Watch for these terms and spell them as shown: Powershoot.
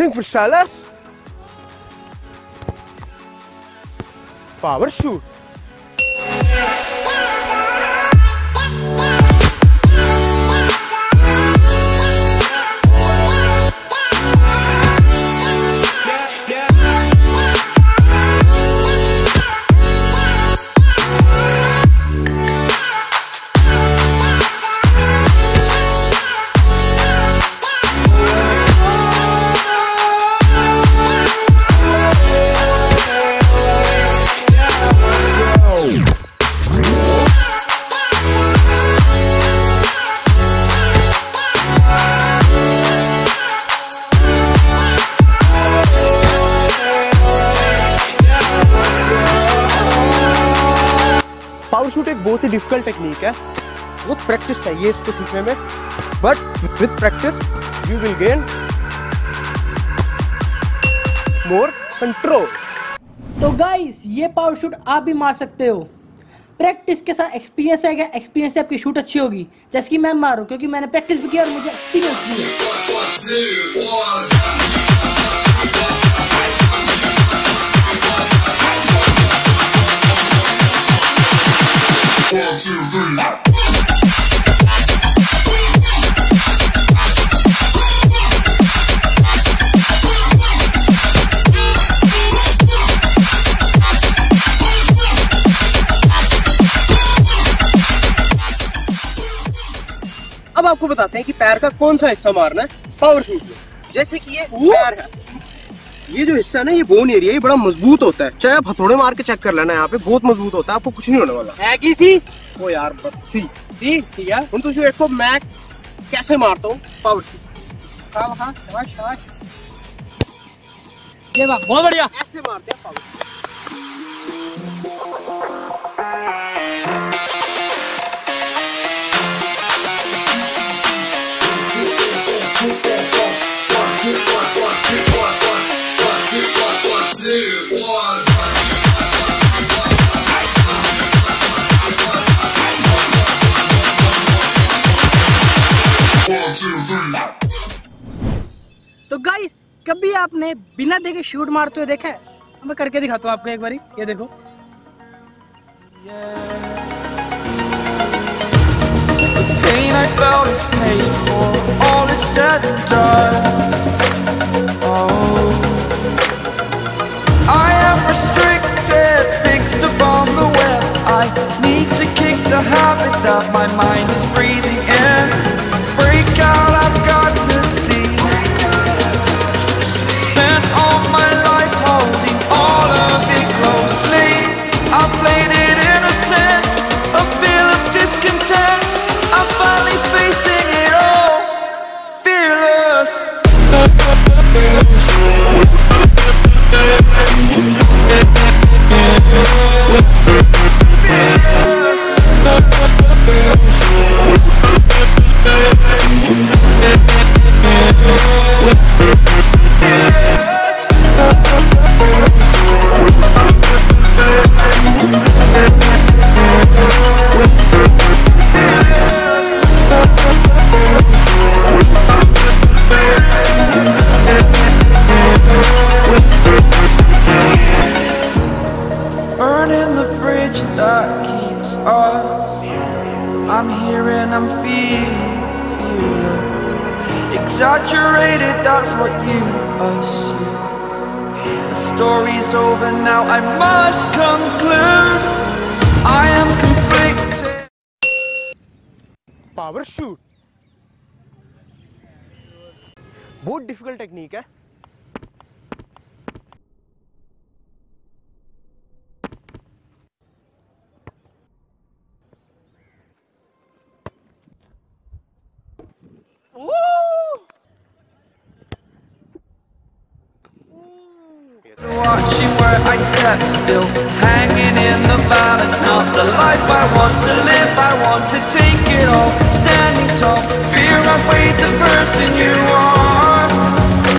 5 sellers. Powershoot. पावरशूट एक बहुत ही difficult technique है, बहुत प्रैक्टिस चाहिए इसको सीखने में, but with practice you will gain more control. तो गाइस, ये पावरशूट आप भी मार सकते हो। प्रैक्टिस के साथ एक्सपीरियंस आएगा, एक्सपीरियंस से आपकी शूट अच्छी होगी, जैसे कि मैं मारूं क्योंकि मैंने प्रैक्टिस भी किया और मुझे एक्सपीरियंस भी है। अब आपको बताते हैं कि पैर का कौन सा हिस्सा मारना है पावरशूट में। जैसे कि ये पैर है, ये जो हिस्सा है ना, ये बोन एरिया, ये बड़ा मजबूत होता है। चाहे आप हथौड़े मार के चेक कर लेना, यहाँ पे बहुत मजबूत होता है, आपको कुछ नहीं होने वाला है। की सी ओ यार बस सी सी ठीक है। तुम तो जो एक मैं कैसे मारता हूँ पावरशूट। हाँ हाँ शाबाश शाबाश, ये वाह बहुत बढ़िया, ऐसे मारते हैं पावरशूट। तो गाइस, कभी आपने बिना देखे शूट मारते हुए देखा है? मैं करके दिखाता हूँ आपको एक बारी, ये देखो। That keeps us. I'm here and I'm feeling exaggerated, that's what you assume. The story's over now, I must conclude. I am conflicted. Powershoot बहुत difficult technique है। Watching where I step still, hanging in the balance, not the life I want to live. I want to take it all, standing tall, fear I weighed the person you are.